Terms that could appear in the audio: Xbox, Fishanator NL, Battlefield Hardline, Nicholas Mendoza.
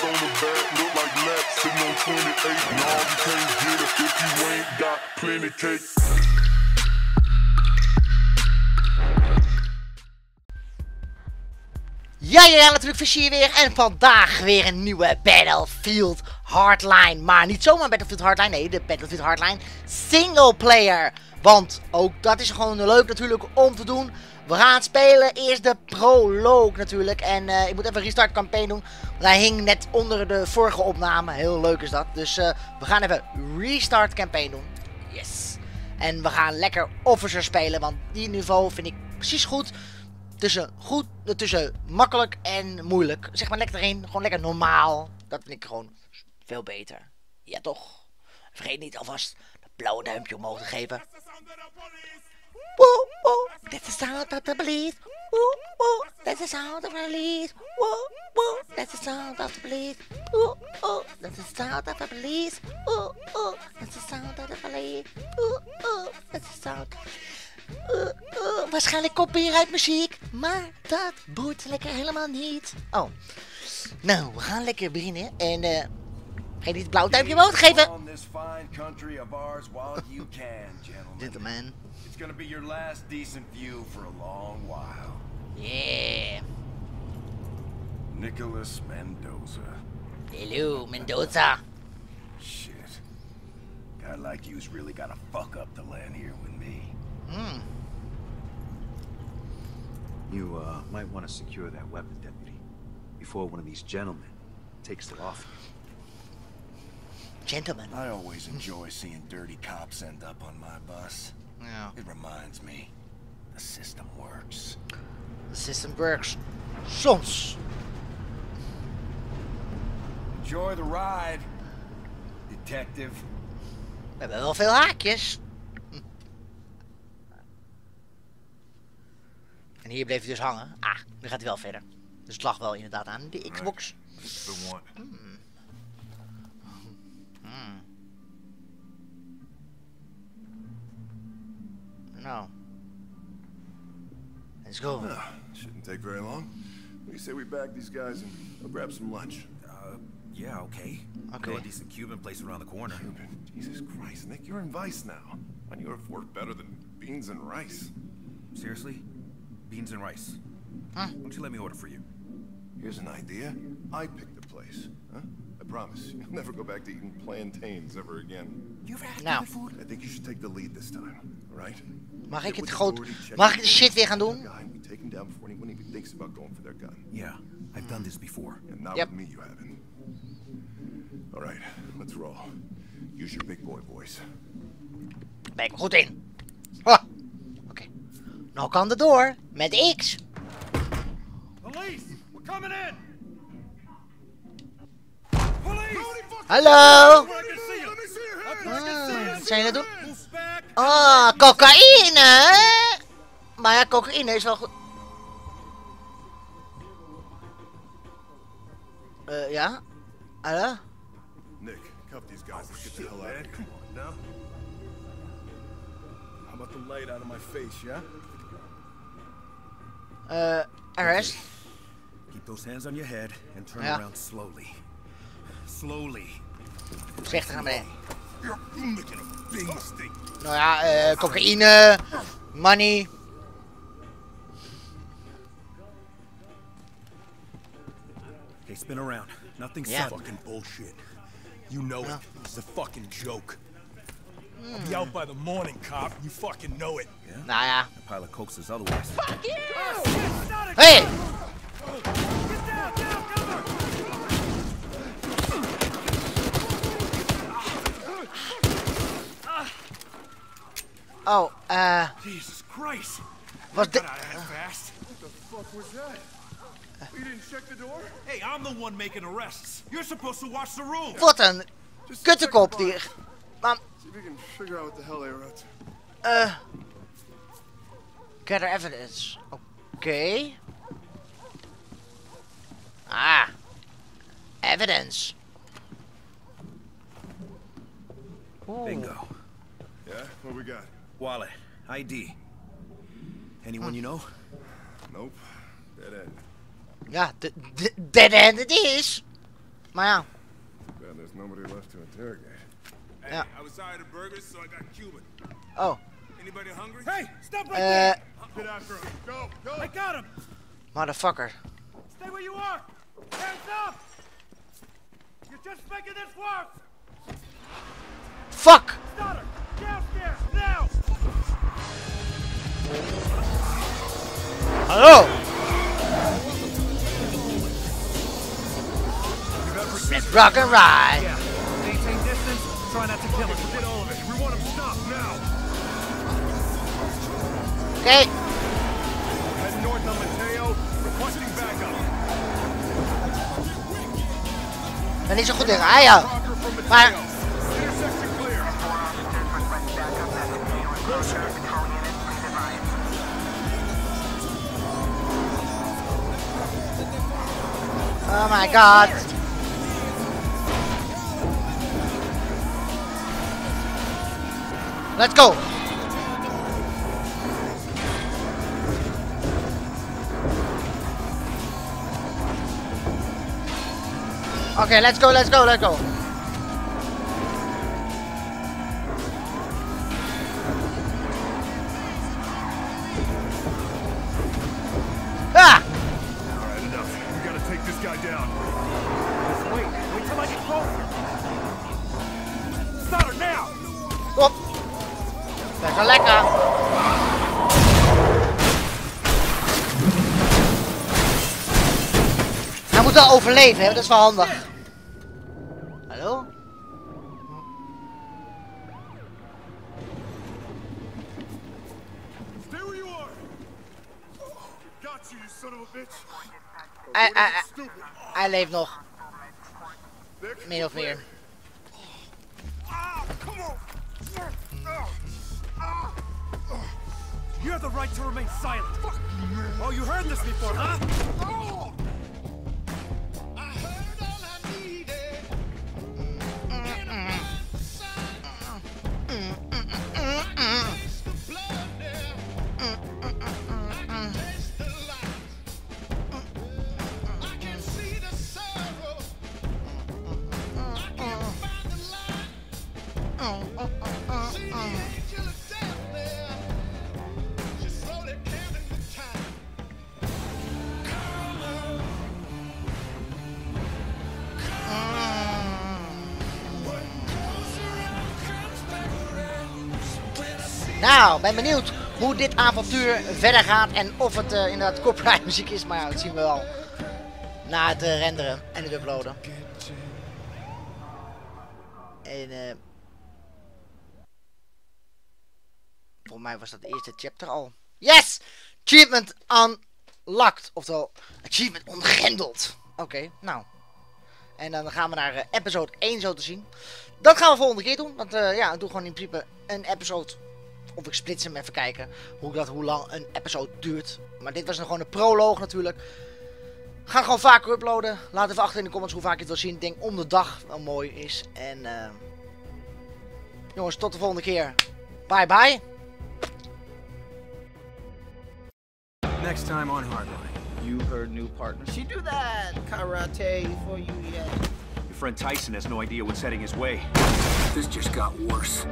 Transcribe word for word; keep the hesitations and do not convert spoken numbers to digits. racks on the back, look like laps, sitting on twenty-eight. Nah, you can't get it if you ain't got plenty cake. Ja, ja, ja, natuurlijk Fish hier weer. En vandaag weer een nieuwe Battlefield Hardline. Maar niet zomaar Battlefield Hardline, nee, de Battlefield Hardline Single Player. Want ook dat is gewoon leuk natuurlijk om te doen. We gaan spelen, eerst de proloog natuurlijk. En uh, ik moet even een restart campaign doen. Want hij hing net onder de vorige opname. Heel leuk is dat. Dus uh, we gaan even restart campaign doen. Yes. En we gaan lekker officer spelen. Want die niveau vind ik precies goed. Tussen goed, tussen makkelijk en moeilijk. Zeg maar lekker erin. Gewoon lekker normaal. Dat vind ik gewoon veel beter. Ja toch? Vergeet niet alvast dat blauwe duimpje omhoog te geven. Woe, woe, that's the sound of the police. Woe, woe, that's the sound of the police. Woe, woe, that's the sound of the police. Woe, woe, that's the sound of the police. Woe, woe, that's the sound of the police. Woe, woe, that's the sound of the police. Uh, uh, waarschijnlijk copyright muziek, maar dat boeit lekker helemaal niet. Oh, nou, we gaan lekker beginnen en uh, vergeet niet het blauw duimpje omhoog te geven. Gentlemen, it's gonna be your last decent view for a long while. Yeah. Nicholas Mendoza. Hello, Mendoza. Shit, guy like you's really gotta fuck up the land here with me. Mm. You uh, might want to secure that weapon, deputy, before one of these gentlemen takes it off you. Gentlemen? I always enjoy seeing dirty cops end up on my bus. Yeah. It reminds me, the system works. The system works. Soms. Enjoy the ride, detective. We hebben wel veel haakjes. En hier bleef hij dus hangen. Ah, nu gaat hij wel verder. Dus het lag wel inderdaad aan de Xbox. Mm. Mm. Nou. Let's go. Uh, shouldn't take very long. We say we bag these guys and I'll grab some lunch. Uh, yeah, okay. Okay. Go to a decent Cuban place around the corner. Cuban. Jesus Christ, Nick, you're in vice now. I knew it worked better than beans and rice. Seriously? Beans and rice. Huh? Why don't you let me order for you? Here's an idea. I pick the place. Huh? I promise you'll never go back to eating plantains ever again. You've had no food. I think you should take the lead this time, right? Mag ik het groot? Mag ik de shit weer gaan doen? We take him down before anyone even thinks about going for their gun. Yeah, I've done this before. And not with me, you haven't. All right, let's roll. Use your big boy voice. Ben ik goed in? Ha! Nou kan de door met X. Police, we're coming in. Police. Hallo. Ah, wat zijn jullie doen? Oh, cocaïne. Maar ja, cocaïne is wel goed. Uh, ja. Hallo. Nick, cuff these guys. Let's get the hell out of here. No. How about the light out of my face, yeah? Uh, arrest. Keep those hands on your head and turn ja. around slowly. Slowly. Voorzichtig naar beneden. Nou ja, eh, uh, cocaïne, money. Okay, spin around. Nothing's yeah. fucking bullshit. You know ja. it. It's a fucking joke. Mm. I'll be out by the morning, cop. You fucking know it. Yeah? Nah, yeah. The pilot coaxes otherwise. Fuck you! Hey! Oh, uh. Jesus Christ! What the? Fast. What the fuck was that? You didn't check the door? Hey, I'm the one making arrests. You're supposed to watch the room. What a kuttekop hier. Mom. See if we can figure out what the hell they wrote to. Uh. Gather evidence. Okay. Ah. Evidence. Ooh. Bingo. Yeah? What we got? Wallet. I D. Anyone mm. you know? Nope. Dead end. Yeah, dead end it is. Maar ja. Ja. Oh. Hey, stop right there. Go, go. I got him. Motherfucker. Stay where you are. Hands up. You're just making this work. Fuck. Stoddard, downstairs now. Hallo. Let's rock and ride. Yeah. Maintain distance. Try not to kill him. Get all of it. We want him stopped now. Okay. Head north on Mateo, requesting backup. Ben niet zo goed in rijden. Maar. Oh my god. Let's go. Okay, let's go, let's go, let's go. Ah! Alright, enough. We gotta take this guy down. Wait, wait till I get closer. Start her now! Op! Lekker, lekker! Hij moet wel overleven, hè? Dat is wel handig. Hallo? Hij, hij, hij, hij leeft nog. Meer of meer. You have the right to remain silent. Oh, you heard this before, huh? Nou, ben benieuwd hoe dit avontuur verder gaat en of het uh, inderdaad copyright muziek is, maar ja, dat zien we wel na het uh, renderen en het uploaden. En uh, volgens mij was dat de eerste chapter al. Yes! Achievement unlocked, oftewel achievement ontgrendeld. Oké, okay, nou. En dan gaan we naar uh, episode één zo te zien. Dat gaan we volgende keer doen, want uh, ja, ik doe gewoon in principe een episode. Of ik splits hem even kijken hoe, dat, hoe lang een episode duurt. Maar dit was nog gewoon een proloog natuurlijk. Ga gewoon vaker uploaden. Laat even achter in de comments hoe vaak je het wil zien. Ik denk om de dag wel mooi is. En uh... jongens, tot de volgende keer. Bye bye. Next time on Hardline. You heard new partners. She do that karate for you yet. Your friend Tyson has no idea what's heading his way. This just got worse.